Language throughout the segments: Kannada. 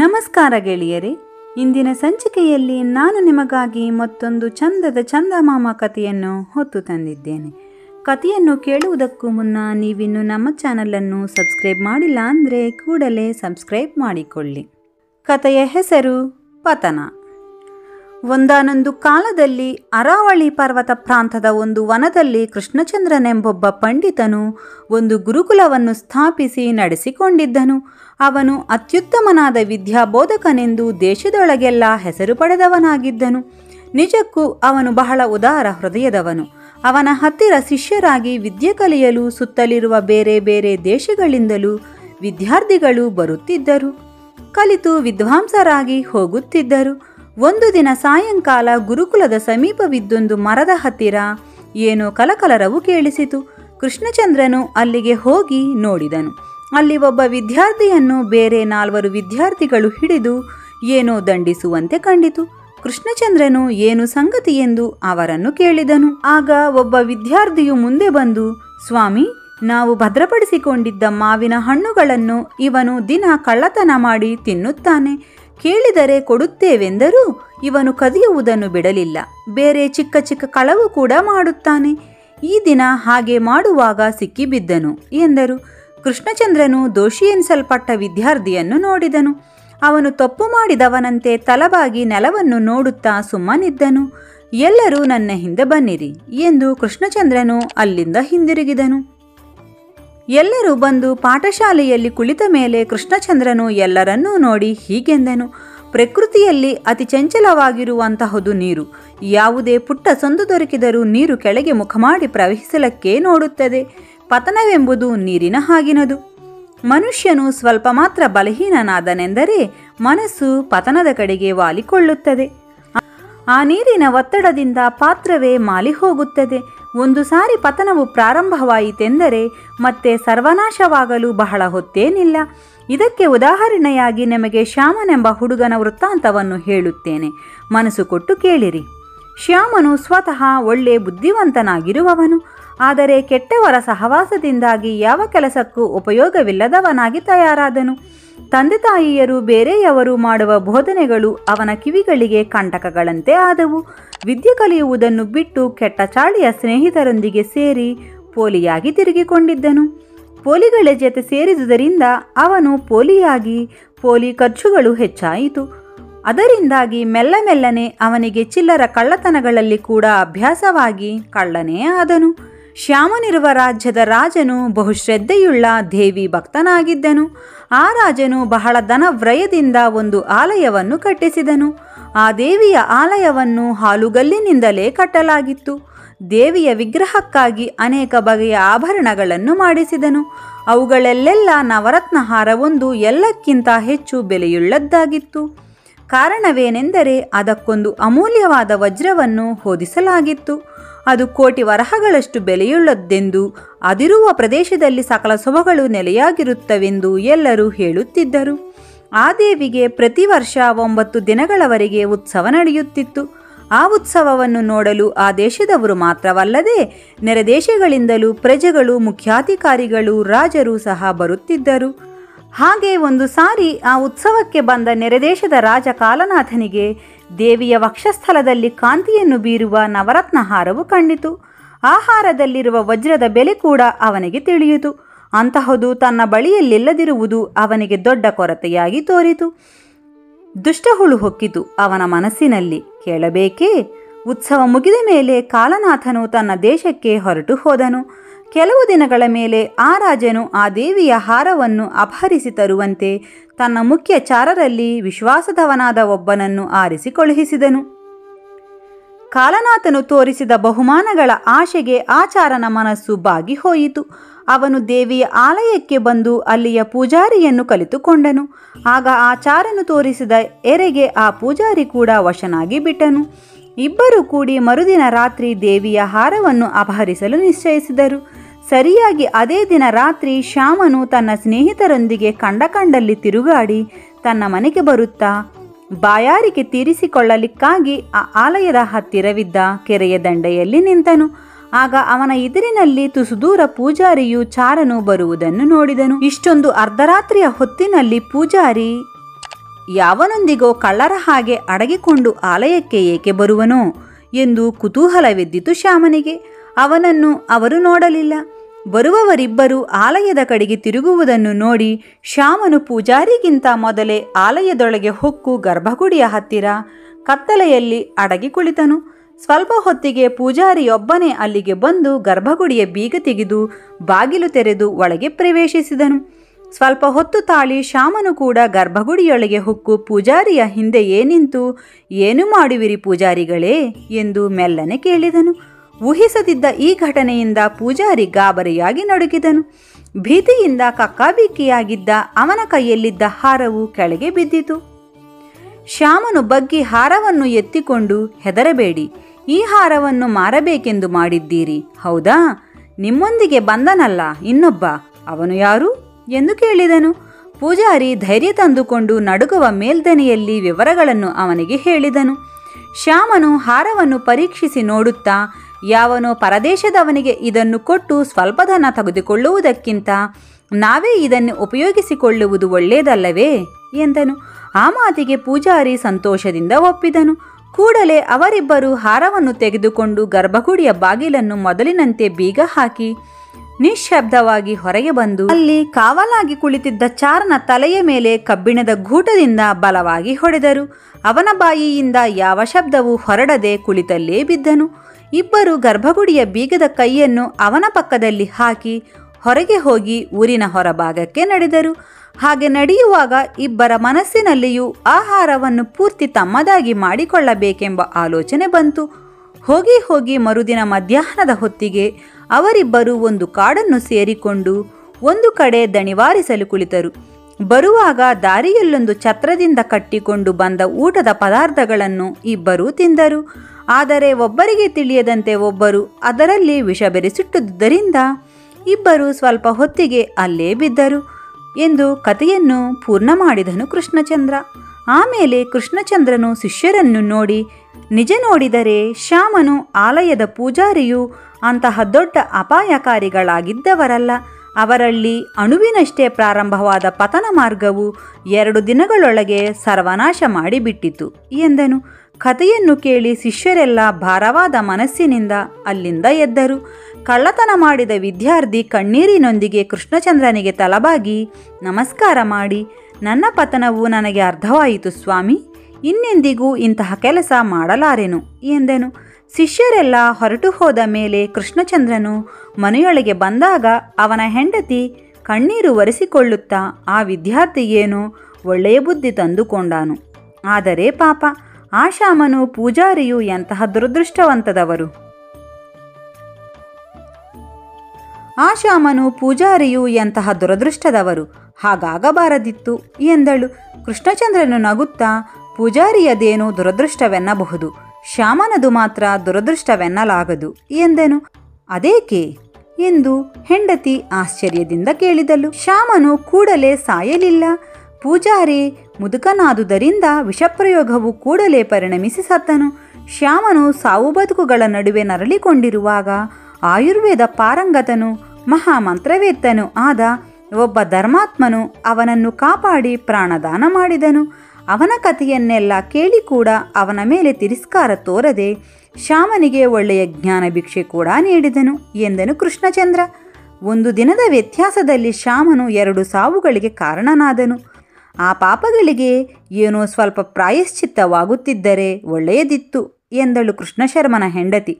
ನಮಸ್ಕಾರ ಗೆಳೆಯರೇ, ಇಂದಿನ ಸಂಚಿಕೆಯಲ್ಲಿ ನಾನು ನಿಮಗಾಗಿ ಮತ್ತೊಂದು ಚಂದಮಾಮ ಕಥೆಯನ್ನು ಹೊತ್ತು ತಂದಿದ್ದೇನೆ. ಕಥೆಯನ್ನು ಕೇಳುವುದಕ್ಕೂ ಮುನ್ನ ನೀವಿನ್ನು ನಮ್ಮ ಚಾನಲನ್ನು ಸಬ್ಸ್ಕ್ರೈಬ್ ಮಾಡಿಲ್ಲ ಅಂದರೆ ಕೂಡಲೇ ಸಬ್ಸ್ಕ್ರೈಬ್ ಮಾಡಿಕೊಳ್ಳಿ. ಕಥೆಯ ಹೆಸರು ಪತನ. ಒಂದಾನೊಂದು ಕಾಲದಲ್ಲಿ ಅರಾವಳಿ ಪರ್ವತ ಪ್ರಾಂತದ ಒಂದು ವನದಲ್ಲಿ ಕೃಷ್ಣಚಂದ್ರನೆಂಬೊಬ್ಬ ಪಂಡಿತನು ಒಂದು ಗುರುಕುಲವನ್ನು ಸ್ಥಾಪಿಸಿ ನಡೆಸಿಕೊಂಡಿದ್ದನು. ಅವನು ಅತ್ಯುತ್ತಮನಾದ ವಿದ್ಯಾಬೋಧಕನೆಂದು ದೇಶದೊಳಗೆಲ್ಲ ಹೆಸರು ಪಡೆದವನಾಗಿದ್ದನು. ನಿಜಕ್ಕೂ ಅವನು ಬಹಳ ಉದಾರ ಹೃದಯದವನು. ಅವನ ಹತ್ತಿರ ಶಿಷ್ಯರಾಗಿ ವಿದ್ಯೆ ಕಲಿಯಲು ಸುತ್ತಲಿರುವ ಬೇರೆ ಬೇರೆ ದೇಶಗಳಿಂದಲೂ ವಿದ್ಯಾರ್ಥಿಗಳು ಬರುತ್ತಿದ್ದರು, ಕಲಿತು ವಿದ್ವಾಂಸರಾಗಿ ಹೋಗುತ್ತಿದ್ದರು. ಒಂದು ದಿನ ಸಾಯಂಕಾಲ ಗುರುಕುಲದ ಸಮೀಪವಿದ್ದೊಂದು ಮರದ ಹತ್ತಿರ ಏನೋ ಕಲಕಲರವು ಕೇಳಿಸಿತು. ಕೃಷ್ಣಚಂದ್ರನು ಅಲ್ಲಿಗೆ ಹೋಗಿ ನೋಡಿದನು. ಅಲ್ಲಿ ಒಬ್ಬ ವಿದ್ಯಾರ್ಥಿಯನ್ನು ಬೇರೆ ನಾಲ್ವರು ವಿದ್ಯಾರ್ಥಿಗಳು ಹಿಡಿದು ಏನೋ ದಂಡಿಸುವಂತೆ ಕಂಡಿತು. ಕೃಷ್ಣಚಂದ್ರನು ಏನು ಸಂಗತಿ ಎಂದು ಅವರನ್ನು ಕೇಳಿದನು. ಆಗ ಒಬ್ಬ ವಿದ್ಯಾರ್ಥಿಯು ಮುಂದೆ ಬಂದು, ಸ್ವಾಮಿ, ನಾವು ಭದ್ರಪಡಿಸಿಕೊಂಡಿದ್ದ ಮಾವಿನ ಹಣ್ಣುಗಳನ್ನು ಇವನು ದಿನ ಕಳ್ಳತನ ಮಾಡಿ ತಿನ್ನುತ್ತಾನೆ. ಕೇಳಿದರೆ ಕೊಡುತ್ತೇವೆಂದರೂ ಇವನು ಕದಿಯುವುದನ್ನು ಬಿಡಲಿಲ್ಲ. ಬೇರೆ ಚಿಕ್ಕ ಚಿಕ್ಕ ಕಳವು ಕೂಡ ಮಾಡುತ್ತಾನೆ. ಈ ದಿನ ಹಾಗೆ ಮಾಡುವಾಗ ಸಿಕ್ಕಿಬಿದ್ದನು ಎಂದರು. ಕೃಷ್ಣಚಂದ್ರನು ದೋಷಿ ಎನಿಸಲ್ಪಟ್ಟ ವಿದ್ಯಾರ್ಥಿಯನ್ನು ನೋಡಿದನು. ಅವನು ತಪ್ಪು ಮಾಡಿದವನಂತೆ ತಲಬಾಗಿ ನೆಲವನ್ನು ನೋಡುತ್ತಾ ಸುಮ್ಮನಿದ್ದನು. ಎಲ್ಲರೂ ನನ್ನ ಹಿಂದೆ ಬನ್ನಿರಿ ಎಂದು ಕೃಷ್ಣಚಂದ್ರನು ಅಲ್ಲಿಂದ ಹಿಂದಿರುಗಿದನು. ಎಲ್ಲರೂ ಬಂದು ಪಾಠಶಾಲೆಯಲ್ಲಿ ಕುಳಿತ ಮೇಲೆ ಕೃಷ್ಣಚಂದ್ರನು ಎಲ್ಲರನ್ನೂ ನೋಡಿ ಹೀಗೆಂದನು. ಪ್ರಕೃತಿಯಲ್ಲಿ ಅತಿ ಚಂಚಲವಾಗಿರುವಂತಹದು ನೀರು. ಯಾವುದೇ ಪುಟ್ಟ ಸಂದು ದೊರಕಿದರೂ ನೀರು ಕೆಳಗೆ ಮುಖ ಮಾಡಿ ಪ್ರವಹಿಸಲಕ್ಕೆ ನೋಡುತ್ತದೆ. ಪತನವೆಂಬುದು ನೀರಿನ ಹಾಗಿನದು. ಮನುಷ್ಯನು ಸ್ವಲ್ಪ ಮಾತ್ರ ಬಲಹೀನನಾದನೆಂದರೆ ಮನಸ್ಸು ಪತನದ ಕಡೆಗೆ ವಾಲಿಕೊಳ್ಳುತ್ತದೆ. ಆ ನೀರಿನ ಒತ್ತಡದಿಂದ ಪಾತ್ರವೇ ಮಾಲಿ ಹೋಗುತ್ತದೆ. ಒಂದು ಸಾರಿ ಪತನವು ಪ್ರಾರಂಭವಾಯಿತೆಂದರೆ ಮತ್ತೆ ಸರ್ವನಾಶವಾಗಲು ಬಹಳ ಹೊತ್ತೇನಿಲ್ಲ. ಇದಕ್ಕೆ ಉದಾಹರಣೆಯಾಗಿ ನಿಮಗೆ ಶ್ಯಾಮನೆಂಬ ಹುಡುಗನ ವೃತ್ತಾಂತವನ್ನು ಹೇಳುತ್ತೇನೆ, ಮನಸ್ಸು ಕೊಟ್ಟು ಕೇಳಿರಿ. ಶ್ಯಾಮನು ಸ್ವತಃ ಒಳ್ಳೆ ಬುದ್ಧಿವಂತನಾಗಿರುವವನು, ಆದರೆ ಕೆಟ್ಟವರ ಸಹವಾಸದಿಂದಾಗಿ ಯಾವ ಕೆಲಸಕ್ಕೂ ಉಪಯೋಗವಿಲ್ಲದವನಾಗಿ ತಯಾರಾದನು. ತಂದೆ ತಾಯಿಯರು ಬೇರೆಯವರು ಮಾಡುವ ಬೋಧನೆಗಳು ಅವನ ಕಿವಿಗಳಿಗೆ ಕಂಟಕಗಳಂತೆ ಆದವು. ವಿದ್ಯೆ ಕಲಿಯುವುದನ್ನು ಬಿಟ್ಟು ಕೆಟ್ಟ ಚಾಳಿಯ ಸ್ನೇಹಿತರೊಂದಿಗೆ ಸೇರಿ ಪೋಲಿಯಾಗಿ ತಿರುಗಿಕೊಂಡಿದ್ದನು. ಪೋಲಿಗಳ ಜೊತೆ ಸೇರಿದುದರಿಂದ ಅವನು ಪೋಲಿಯಾಗಿ ಪೋಲಿ ಖರ್ಚುಗಳು ಹೆಚ್ಚಾಯಿತು. ಅದರಿಂದಾಗಿ ಮೆಲ್ಲನೆ ಅವನಿಗೆ ಚಿಲ್ಲರ ಕಳ್ಳತನಗಳಲ್ಲಿ ಕೂಡ ಅಭ್ಯಾಸವಾಗಿ ಕಳ್ಳನೇ ಆದನು. ಶ್ಯಾಮನಿರುವ ರಾಜ್ಯದ ರಾಜನು ಬಹುಶ್ರದ್ಧೆಯುಳ್ಳ ದೇವಿ ಭಕ್ತನಾಗಿದ್ದನು. ಆ ರಾಜನು ಬಹಳ ಧನವ್ರಯದಿಂದ ಒಂದು ಆಲಯವನ್ನು ಕಟ್ಟಿಸಿದನು. ಆ ದೇವಿಯ ಆಲಯವನ್ನು ಹಾಲುಗಲ್ಲಿನಿಂದಲೇ ಕಟ್ಟಲಾಗಿತ್ತು. ದೇವಿಯ ವಿಗ್ರಹಕ್ಕಾಗಿ ಅನೇಕ ಬಗೆಯ ಆಭರಣಗಳನ್ನು ಮಾಡಿಸಿದನು. ಅವುಗಳಲ್ಲೆಲ್ಲ ನವರತ್ನ ಹಾರವೊಂದು ಎಲ್ಲಕ್ಕಿಂತ ಹೆಚ್ಚು ಬೆಲೆಯುಳ್ಳದ್ದಾಗಿತ್ತು. ಕಾರಣವೇನೆಂದರೆ ಅದಕ್ಕೊಂದು ಅಮೂಲ್ಯವಾದ ವಜ್ರವನ್ನು ಹೊದಿಸಲಾಗಿತ್ತು. ಅದು ಕೋಟಿ ವರಹಗಳಷ್ಟು ಬೆಲೆಯುಳ್ಳದ್ದೆಂದು, ಅದಿರುವ ಪ್ರದೇಶದಲ್ಲಿ ಸಕಲ ಶುಭಗಳು ನೆಲೆಯಾಗಿರುತ್ತವೆಂದು ಎಲ್ಲರೂ ಹೇಳುತ್ತಿದ್ದರು. ಆ ದೇವಿಗೆ ಪ್ರತಿ ವರ್ಷ 9 ದಿನಗಳವರೆಗೆ ಉತ್ಸವ ನಡೆಯುತ್ತಿತ್ತು. ಆ ಉತ್ಸವವನ್ನು ನೋಡಲು ಆ ದೇಶದವರು ಮಾತ್ರವಲ್ಲದೆ ನೆರೆ ದೇಶಗಳಿಂದಲೂ ಪ್ರಜೆಗಳು, ಮುಖ್ಯಾಧಿಕಾರಿಗಳು, ರಾಜರು ಸಹ ಬರುತ್ತಿದ್ದರು. ಹಾಗೆ ಒಂದು ಸಾರಿ ಆ ಉತ್ಸವಕ್ಕೆ ಬಂದ ನೆರೆದೇಶದ ರಾಜ ಕಾಲನಾಥನಿಗೆ ದೇವಿಯ ವಕ್ಷಸ್ಥಲದಲ್ಲಿ ಕಾಂತಿಯನ್ನು ಬೀರುವ ನವರತ್ನ ಹಾರವು ಕಂಡಿತು. ಆ ಹಾರದಲ್ಲಿರುವ ವಜ್ರದ ಬೆಲೆ ಕೂಡ ಅವನಿಗೆ ತಿಳಿಯಿತು. ಅಂತಹದು ತನ್ನ ಬಳಿಯಲ್ಲಿಲ್ಲದಿರುವುದು ಅವನಿಗೆ ದೊಡ್ಡ ಕೊರತೆಯಾಗಿ ತೋರಿತು. ದುಷ್ಟಹುಳು ಹೊಕ್ಕಿತು ಅವನ ಮನಸ್ಸಿನಲ್ಲಿ. ಕೇಳಬೇಕೇ? ಉತ್ಸವ ಮುಗಿದ ಮೇಲೆ ಕಾಲನಾಥನು ತನ್ನ ದೇಶಕ್ಕೆ ಹೊರಟು ಹೋದನು. ಕೆಲವು ದಿನಗಳ ಮೇಲೆ ಆ ರಾಜನು ಆ ದೇವಿಯ ಹಾರವನ್ನು ಅಪಹರಿಸಿ ತರುವಂತೆ ತನ್ನ ಮುಖ್ಯ ಚಾರರಲ್ಲಿ ವಿಶ್ವಾಸದವನಾದ ಒಬ್ಬನನ್ನು ಆರಿಸಿ ಕಳುಹಿಸಿದನು. ಕಾಲನಾಥನು ತೋರಿಸಿದ ಬಹುಮಾನಗಳ ಆಶೆಗೆ ಆಚಾರನ ಮನಸ್ಸು ಬಾಗಿ ಹೋಯಿತು. ಅವನು ದೇವಿಯ ಆಲಯಕ್ಕೆ ಬಂದು ಅಲ್ಲಿಯ ಪೂಜಾರಿಯನ್ನು ಕಲಿತುಕೊಂಡನು. ಆಗ ಆಚಾರನು ತೋರಿಸಿದ ಎರೆಗೆ ಆ ಪೂಜಾರಿ ಕೂಡ ವಶನಾಗಿ ಬಿಟ್ಟನು. ಇಬ್ಬರು ಕೂಡಿ ಮರುದಿನ ರಾತ್ರಿ ದೇವಿಯ ಹಾರವನ್ನು ಅಪಹರಿಸಲು ನಿಶ್ಚಯಿಸಿದರು. ಸರಿಯಾಗಿ ಅದೇ ದಿನ ರಾತ್ರಿ ಶ್ಯಾಮನು ತನ್ನ ಸ್ನೇಹಿತರೊಂದಿಗೆ ಕಂಡಕಂಡಲ್ಲಿ ತಿರುಗಾಡಿ ತನ್ನ ಮನೆಗೆ ಬರುತ್ತಾ ಬಾಯಾರಿಕೆ ತೀರಿಸಿಕೊಳ್ಳಲಿಕ್ಕಾಗಿ ಆ ಆಲಯದ ಹತ್ತಿರವಿದ್ದ ಕೆರೆಯ ದಂಡೆಯಲ್ಲಿ ನಿಂತನು. ಆಗ ಅವನ ಎದುರಿನಲ್ಲಿ ತುಸುದೂರ ಪೂಜಾರಿಯು ಚಾರನು ಬರುವುದನ್ನು ನೋಡಿದನು. ಇಷ್ಟೊಂದು ಅರ್ಧರಾತ್ರಿಯ ಹೊತ್ತಿನಲ್ಲಿ ಪೂಜಾರಿ ಯಾವನೊಂದಿಗೋ ಕಳ್ಳರ ಹಾಗೆ ಅಡಗಿಕೊಂಡು ಆಲಯಕ್ಕೆ ಏಕೆ ಬರುವನೋ ಎಂದು ಕುತೂಹಲವೆದ್ದಿತು ಶ್ಯಾಮನಿಗೆ. ಅವನನ್ನು ಅವರು ನೋಡಲಿಲ್ಲ. ಬರುವವರಿಬ್ಬರು ಆಲಯದ ಕಡೆಗೆ ತಿರುಗುವುದನ್ನು ನೋಡಿ ಶ್ಯಾಮನು ಪೂಜಾರಿಗಿಂತ ಮೊದಲೇ ಆಲಯದೊಳಗೆ ಹೊಕ್ಕು ಗರ್ಭಗುಡಿಯ ಹತ್ತಿರ ಕತ್ತಲೆಯಲ್ಲಿ ಅಡಗಿ ಕುಳಿತನು. ಸ್ವಲ್ಪ ಹೊತ್ತಿಗೆ ಪೂಜಾರಿಯೊಬ್ಬನೇ ಅಲ್ಲಿಗೆ ಬಂದು ಗರ್ಭಗುಡಿಯ ಬೀಗ ತೆಗೆದು ಬಾಗಿಲು ತೆರೆದು ಒಳಗೆ ಪ್ರವೇಶಿಸಿದನು. ಸ್ವಲ್ಪ ಹೊತ್ತು ತಾಳಿ ಶ್ಯಾಮನು ಕೂಡ ಗರ್ಭಗುಡಿಯೊಳಗೆ ಹೊಕ್ಕು ಪೂಜಾರಿಯ ಹಿಂದೆಯೇ ನಿಂತು, ಏನು ಮಾಡುವಿರಿ ಪೂಜಾರಿಗಳೇ ಎಂದು ಮೆಲ್ಲನೆ ಕೇಳಿದನು. ಊಹಿಸದಿದ್ದ ಈ ಘಟನೆಯಿಂದ ಪೂಜಾರಿ ಗಾಬರಿಯಾಗಿ ನಡುಗಿದನು. ಭೀತಿಯಿಂದ ಕಕ್ಕಾಬಿಕ್ಕಿಯಾಗಿದ್ದ ಅವನ ಕೈಯಲ್ಲಿದ್ದ ಹಾರವು ಕೆಳಗೆ ಬಿದ್ದಿತು. ಶ್ಯಾಮನು ಬಗ್ಗಿ ಹಾರವನ್ನು ಎತ್ತಿಕೊಂಡು, ಹೆದರಬೇಡಿ, ಈ ಹಾರವನ್ನು ಮಾರಬೇಕೆಂದು ಮಾಡಿದ್ದೀರಿ ಹೌದಾ? ನಿಮ್ಮೊಂದಿಗೆ ಬಂದನಲ್ಲ ಇನ್ನೊಬ್ಬ, ಅವನು ಯಾರು ಎಂದು ಕೇಳಿದನು. ಪೂಜಾರಿ ಧೈರ್ಯ ತಂದುಕೊಂಡು ನಡುಗುವ ಮೇಲ್ದನೆಯಲ್ಲಿ ವಿವರಗಳನ್ನು ಅವನಿಗೆ ಹೇಳಿದನು. ಶ್ಯಾಮನು ಹಾರವನ್ನು ಪರೀಕ್ಷಿಸಿ ನೋಡುತ್ತಾ, ಯಾವನೋ ಪರದೇಶದವನಿಗೆ ಇದನ್ನು ಕೊಟ್ಟು ಸ್ವಲ್ಪ ಧನ ತೆಗೆದುಕೊಳ್ಳುವುದಕ್ಕಿಂತ ನಾವೇ ಇದನ್ನು ಉಪಯೋಗಿಸಿಕೊಳ್ಳುವುದು ಒಳ್ಳೆಯದಲ್ಲವೇ ಎಂದನು. ಆ ಮಾತಿಗೆ ಪೂಜಾರಿ ಸಂತೋಷದಿಂದ ಒಪ್ಪಿದನು. ಕೂಡಲೇ ಅವರಿಬ್ಬರು ಹಾರವನ್ನು ತೆಗೆದುಕೊಂಡು ಗರ್ಭಗುಡಿಯ ಬಾಗಿಲನ್ನು ಮೊದಲಿನಂತೆ ಬೀಗ ಹಾಕಿ ನಿಶ್ಶಬ್ದವಾಗಿ ಹೊರಗೆ ಬಂದು ಅಲ್ಲಿ ಕಾವಲಾಗಿ ಕುಳಿತಿದ್ದ ಚಾರ್ನ ತಲೆಯ ಮೇಲೆ ಕಬ್ಬಿಣದ ಗೂಟದಿಂದ ಬಲವಾಗಿ ಹೊಡೆದರು. ಅವನ ಬಾಯಿಯಿಂದ ಯಾವ ಶಬ್ದವೂ ಹೊರಡದೆ ಕುಳಿತಲ್ಲೇ ಬಿದ್ದನು. ಇಬ್ಬರು ಗರ್ಭಗುಡಿಯ ಬೀಗದ ಕೈಯನ್ನು ಅವನ ಪಕ್ಕದಲ್ಲಿ ಹಾಕಿ ಹೊರಗೆ ಹೋಗಿ ಊರಿನ ಹೊರಭಾಗಕ್ಕೆ ನಡೆದರು. ಹಾಗೆ ನಡೆಯುವಾಗ ಇಬ್ಬರ ಮನಸ್ಸಿನಲ್ಲಿಯೂ ಆಹಾರವನ್ನು ಪೂರ್ತಿ ತಮ್ಮದಾಗಿ ಮಾಡಿಕೊಳ್ಳಬೇಕೆಂಬ ಆಲೋಚನೆ ಬಂತು. ಹೋಗಿ ಹೋಗಿ ಮರುದಿನ ಮಧ್ಯಾಹ್ನದ ಹೊತ್ತಿಗೆ ಅವರಿಬ್ಬರು ಒಂದು ಕಾಡನ್ನು ಸೇರಿಕೊಂಡು ಒಂದು ಕಡೆ ದಣಿವಾರಿಸಲು ಕುಳಿತರು. ಬರುವಾಗ ದಾರಿಯಲ್ಲೊಂದು ಛತ್ರದಿಂದ ಕಟ್ಟಿಕೊಂಡು ಬಂದ ಊಟದ ಪದಾರ್ಥಗಳನ್ನು ಇಬ್ಬರೂ ತಿಂದರು. ಆದರೆ ಒಬ್ಬರಿಗೆ ತಿಳಿಯದಂತೆ ಒಬ್ಬರು ಅದರಲ್ಲಿ ವಿಷ ಬೆರೆಸಿಟ್ಟುದರಿಂದ ಇಬ್ಬರು ಸ್ವಲ್ಪ ಹೊತ್ತಿಗೆ ಅಲ್ಲೇ ಬಿದ್ದರು ಎಂದು ಕಥೆಯನ್ನು ಪೂರ್ಣ ಮಾಡಿದನು ಕೃಷ್ಣಚಂದ್ರ. ಆಮೇಲೆ ಕೃಷ್ಣಚಂದ್ರನು ಶಿಷ್ಯರನ್ನು ನೋಡಿ, ನಿಜ ನೋಡಿದರೆ ಶ್ಯಾಮನು ಆಲಯದ ಪೂಜಾರಿಯು ಅಂತಹ ದೊಡ್ಡ ಅಪಾಯಕಾರಿಗಳಾಗಿದ್ದವರಲ್ಲ. ಅವರಲ್ಲಿ ಅಣುವಿನಷ್ಟೇ ಪ್ರಾರಂಭವಾದ ಪತನ ಮಾರ್ಗವು 2 ದಿನಗಳೊಳಗೆ ಸರ್ವನಾಶ ಮಾಡಿಬಿಟ್ಟಿತು ಎಂದನು. ಕಥೆಯನ್ನು ಕೇಳಿ ಶಿಷ್ಯರೆಲ್ಲ ಭಾರವಾದ ಮನಸ್ಸಿನಿಂದ ಅಲ್ಲಿಂದ ಎದ್ದರು. ಕಳ್ಳತನ ಮಾಡಿದ ವಿದ್ಯಾರ್ಥಿ ಕಣ್ಣೀರಿನೊಂದಿಗೆ ಕೃಷ್ಣಚಂದ್ರನಿಗೆ ತಲಬಾಗಿ ನಮಸ್ಕಾರ ಮಾಡಿ, ನನ್ನ ಪತನವು ನನಗೆ ಅರ್ಥವಾಯಿತು ಸ್ವಾಮಿ, ಇನ್ನೆಂದಿಗೂ ಇಂತಹ ಕೆಲಸ ಮಾಡಲಾರೆನು ಎಂದನು. ಶಿಷ್ಯರೆಲ್ಲ ಹೊರಟು ಹೋದ ಮೇಲೆ ಕೃಷ್ಣಚಂದ್ರನು ಮನೆಯೊಳಗೆ ಬಂದಾಗ ಅವನ ಹೆಂಡತಿ ಕಣ್ಣೀರು ಒರೆಸಿಕೊಳ್ಳುತ್ತಾ, ಆ ವಿದ್ಯಾರ್ಥಿಯೇನು ಒಳ್ಳೆಯ ಬುದ್ಧಿ ತಂದುಕೊಂಡಾನು, ಆದರೆ ಪಾಪ ಆ ಶ್ಯಾಮನು ಪೂಜಾರಿಯು ಎಂತಹ ದುರದೃಷ್ಟವಂತದವರು. ಆ ಶ್ಯಾಮನು ಪೂಜಾರಿಯು ಎಂತಹ ದುರದೃಷ್ಟದವರು, ಹಾಗಾಗಬಾರದಿತ್ತು ಎಂದಳು. ಕೃಷ್ಣಚಂದ್ರನು ನಗುತ್ತಾ, ಪೂಜಾರಿಯದೇನು ದುರದೃಷ್ಟವೆನ್ನಬಹುದು, ಶ್ಯಾಮನದು ಮಾತ್ರ ದುರದೃಷ್ಟವೆನ್ನಲಾಗದು ಎಂದನು. ಅದೇಕೆ ಎಂದು ಹೆಂಡತಿ ಆಶ್ಚರ್ಯದಿಂದ ಕೇಳಿದಳು. ಶ್ಯಾಮನು ಕೂಡಲೇ ಸಾಯಲಿಲ್ಲ. ಪೂಜಾರಿ ಮುದುಕನಾದುದರಿಂದ ವಿಷಪ್ರಯೋಗವು ಕೂಡಲೇ ಪರಿಣಮಿಸಿ ಸತ್ತನು. ಶ್ಯಾಮನು ಸಾವು ಬದುಕುಗಳ ನಡುವೆ ನರಳಿಕೊಂಡಿರುವಾಗ ಆಯುರ್ವೇದ ಪಾರಂಗತನು ಮಹಾಮಂತ್ರವೇತ್ತನೂ ಆದ ಒಬ್ಬ ಧರ್ಮಾತ್ಮನು ಅವನನ್ನು ಕಾಪಾಡಿ ಪ್ರಾಣದಾನ ಮಾಡಿದನು. ಅವನ ಕಥೆಯನ್ನೆಲ್ಲ ಕೇಳಿ ಕೂಡ ಅವನ ಮೇಲೆ ತಿರಸ್ಕಾರ ತೋರದೆ ಶ್ಯಾಮನಿಗೆ ಒಳ್ಳೆಯ ಜ್ಞಾನ ಭಿಕ್ಷೆ ಕೂಡ ನೀಡಿದನು ಎಂದನು ಕೃಷ್ಣಚಂದ್ರ. ಒಂದು ದಿನದ ವ್ಯತ್ಯಾಸದಲ್ಲಿ ಶ್ಯಾಮನು 2 ಸಾವುಗಳಿಗೆ ಕಾರಣನಾದನು. ಆ ಪಾಪಗಳಿಗೆ ಏನೋ ಸ್ವಲ್ಪ ಪ್ರಾಯಶ್ಚಿತ್ತವಾಗುತ್ತಿದ್ದರೆ ಒಳ್ಳೆಯದಿತ್ತು ಎಂದಳು ಕೃಷ್ಣಶರ್ಮನ ಹೆಂಡತಿ.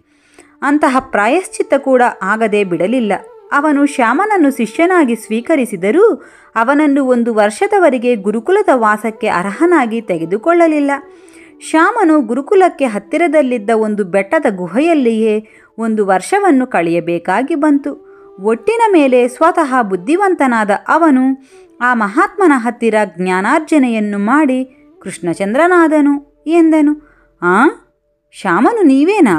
ಅಂತಹ ಪ್ರಾಯಶ್ಚಿತ್ತ ಕೂಡ ಆಗದೆ ಬಿಡಲಿಲ್ಲ. ಅವನು ಶ್ಯಾಮನನ್ನು ಶಿಷ್ಯನಾಗಿ ಸ್ವೀಕರಿಸಿದರೂ ಅವನನ್ನು 1 ವರ್ಷದವರೆಗೆ ಗುರುಕುಲದ ವಾಸಕ್ಕೆ ಅರ್ಹನಾಗಿ ತೆಗೆದುಕೊಳ್ಳಲಿಲ್ಲ. ಶ್ಯಾಮನು ಗುರುಕುಲಕ್ಕೆ ಹತ್ತಿರದಲ್ಲಿದ್ದ ಒಂದು ಬೆಟ್ಟದ ಗುಹೆಯಲ್ಲಿಯೇ 1 ವರ್ಷವನ್ನು ಕಳೆಯಬೇಕಾಗಿ ಬಂತು. ಒಟ್ಟಿನ ಮೇಲೆ ಸ್ವತಃ ಬುದ್ಧಿವಂತನಾದ ಅವನು ಆ ಮಹಾತ್ಮನ ಹತ್ತಿರ ಜ್ಞಾನಾರ್ಜನೆಯನ್ನು ಮಾಡಿ ಕೃಷ್ಣಚಂದ್ರನಾದನು ಎಂದನು. ಆ ಶ್ಯಾಮನು ನೀವೇನಾ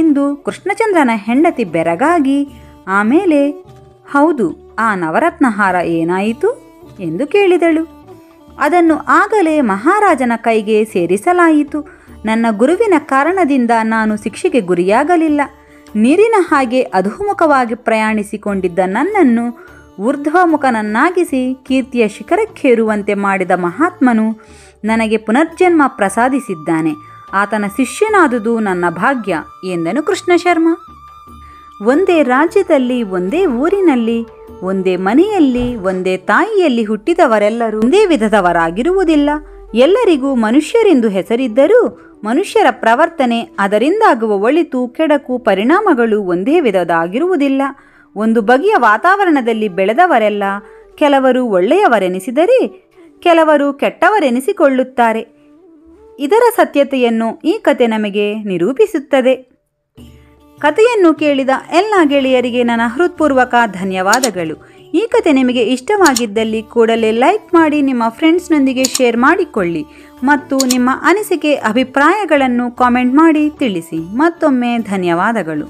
ಎಂದು ಕೃಷ್ಣಚಂದ್ರನ ಹೆಂಡತಿ ಬೆರಗಾಗಿ, ಆಮೇಲೆ ಹೌದು, ಆ ನವರತ್ನಹಾರ ಏನಾಯಿತು ಎಂದು ಕೇಳಿದಳು. ಅದನ್ನು ಆಗಲೇ ಮಹಾರಾಜನ ಕೈಗೆ ಸೇರಿಸಲಾಯಿತು. ನನ್ನ ಗುರುವಿನ ಕಾರಣದಿಂದ ನಾನು ಶಿಕ್ಷೆಗೆ ಗುರಿಯಾಗಲಿಲ್ಲ. ನೀರಿನ ಹಾಗೆ ಅಧೋಮುಖವಾಗಿ ಪ್ರಯಾಣಿಸಿಕೊಂಡಿದ್ದ ನನ್ನನ್ನು ಊರ್ಧ್ವಮುಖನನ್ನಾಗಿಸಿ ಕೀರ್ತಿಯ ಶಿಖರಕ್ಕೇರುವಂತೆ ಮಾಡಿದ ಮಹಾತ್ಮನು ನನಗೆ ಪುನರ್ಜನ್ಮ ಪ್ರಸಾದಿಸಿದ್ದಾನೆ. ಆತನ ಶಿಷ್ಯನಾದುದು ನನ್ನ ಭಾಗ್ಯ ಎಂದನು ಕೃಷ್ಣ ಶರ್ಮ. ಒಂದೇ ರಾಜ್ಯದಲ್ಲಿ, ಒಂದೇ ಊರಿನಲ್ಲಿ, ಒಂದೇ ಮನೆಯಲ್ಲಿ, ಒಂದೇ ತಾಯಿಯಲ್ಲಿ ಹುಟ್ಟಿದವರೆಲ್ಲರೂ ಒಂದೇ ವಿಧದವರಾಗಿರುವುದಿಲ್ಲ. ಎಲ್ಲರಿಗೂ ಮನುಷ್ಯರೆಂದು ಹೆಸರಿದ್ದರೂ ಮನುಷ್ಯರ ಪ್ರವರ್ತನೆ, ಅದರಿಂದಾಗುವ ಒಳಿತು, ಕೆಡಕು, ಪರಿಣಾಮಗಳು ಒಂದೇ ವಿಧದಾಗಿರುವುದಿಲ್ಲ. ಒಂದು ಬಗೆಯ ವಾತಾವರಣದಲ್ಲಿ ಬೆಳೆದವರೆಲ್ಲ ಕೆಲವರು ಒಳ್ಳೆಯವರೆನಿಸಿದರೆ ಕೆಲವರು ಕೆಟ್ಟವರೆನಿಸಿಕೊಳ್ಳುತ್ತಾರೆ. ಇದರ ಸತ್ಯತೆಯನ್ನು ಈ ಕತೆ ನಮಗೆ ನಿರೂಪಿಸುತ್ತದೆ. ಕತೆಯನ್ನು ಕೇಳಿದ ಎಲ್ಲ ಗೆಳೆಯರಿಗೆ ನನ್ನ ಹೃತ್ಪೂರ್ವಕ ಧನ್ಯವಾದಗಳು. ಈ ಕತೆ ನಿಮಗೆ ಇಷ್ಟವಾಗಿದ್ದಲ್ಲಿ ಕೂಡಲೇ ಲೈಕ್ ಮಾಡಿ, ನಿಮ್ಮ ಫ್ರೆಂಡ್ಸ್ನೊಂದಿಗೆ ಶೇರ್ ಮಾಡಿಕೊಳ್ಳಿ ಮತ್ತು ನಿಮ್ಮ ಅನಿಸಿಕೆ, ಅಭಿಪ್ರಾಯಗಳನ್ನು ಕಾಮೆಂಟ್ ಮಾಡಿ ತಿಳಿಸಿ. ಮತ್ತೊಮ್ಮೆ ಧನ್ಯವಾದಗಳು.